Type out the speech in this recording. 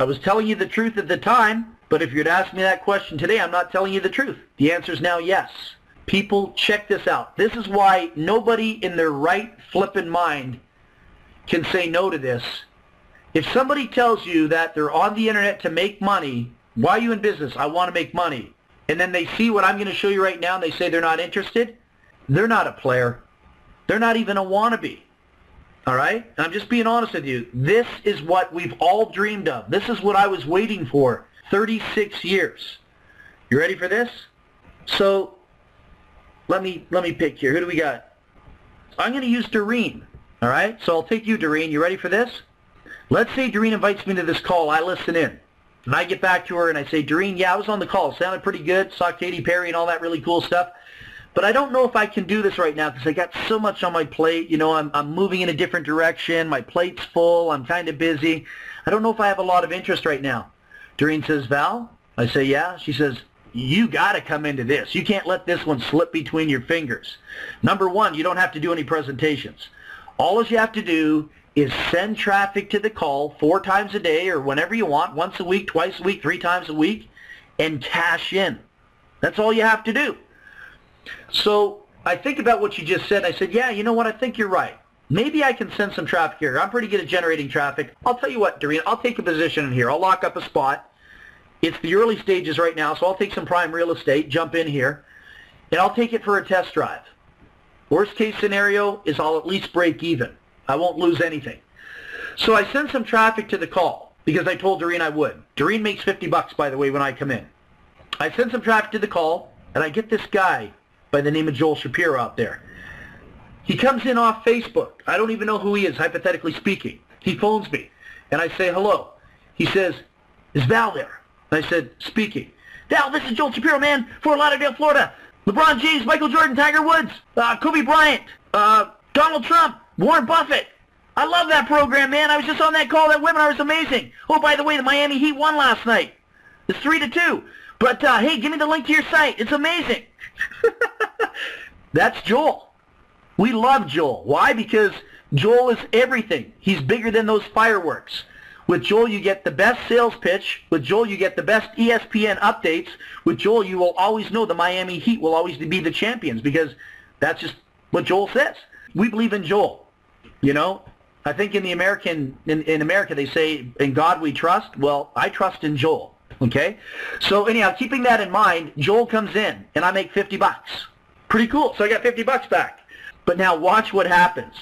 I was telling you the truth at the time, but if you'd asked me that question today, I'm not telling you the truth. The answer is now yes. People, check this out. This is why nobody in their right flippin' mind can say no to this. If somebody tells you that they're on the internet to make money, why are you in business? I want to make money. And then they see what I'm going to show you right now and they say they're not interested, they're not a player. They're not even a wannabe. All right? And I'm just being honest with you. This is what we've all dreamed of. This is what I was waiting for 36 years. You ready for this? So let me pick here. Who do we got? I'm going to use Doreen. All right? So I'll take you, Doreen. You ready for this? Let's say Doreen invites me to this call. I listen in. And I get back to her and I say, Doreen, yeah, I was on the call. Sounded pretty good. Saw Katy Perry and all that really cool stuff. But I don't know if I can do this right now because I got so much on my plate. You know, I'm moving in a different direction. My plate's full. I'm kind of busy. I don't know if I have a lot of interest right now. Doreen says, Val? I say, yeah. She says, you got to come into this. You can't let this one slip between your fingers. Number one, you don't have to do any presentations. All you have to do is send traffic to the call 4 times a day or whenever you want, once a week, twice a week, 3 times a week, and cash in. That's all you have to do. So I think about what you just said. I said, yeah, you know what? I think you're right. Maybe I can send some traffic here. I'm pretty good at generating traffic. I'll tell you what, Doreen, I'll take a position in here. I'll lock up a spot. It's the early stages right now, so I'll take some prime real estate, jump in here, and I'll take it for a test drive. Worst case scenario is I'll at least break even. I won't lose anything. So I send some traffic to the call because I told Doreen I would. Doreen makes $50, by the way, when I come in. I send some traffic to the call, and I get this guy by the name of Joel Shapiro out there. He comes in off Facebook. I don't even know who he is, hypothetically speaking. He phones me, and I say, hello. He says, is Val there? I said, speaking. Val, this is Joel Shapiro, man, Fort Lauderdale, Florida. LeBron James, Michael Jordan, Tiger Woods, Kobe Bryant, Donald Trump, Warren Buffett. I love that program, man. I was just on that call. That webinar was amazing. Oh, by the way, the Miami Heat won last night. It's 3-2. But, hey, give me the link to your site. It's amazing. That's Joel. We love Joel. Why? Because Joel is everything. He's bigger than those fireworks. With Joel, you get the best sales pitch. With Joel, you get the best ESPN updates. With Joel, you will always know the Miami Heat will always be the champions because that's just what Joel says. We believe in Joel. You know, I think in America they say, in God we trust. Well, I trust in Joel. Okay? So anyhow, keeping that in mind, Joel comes in and I make $50. Pretty cool. So I got $50 back. But now watch what happens.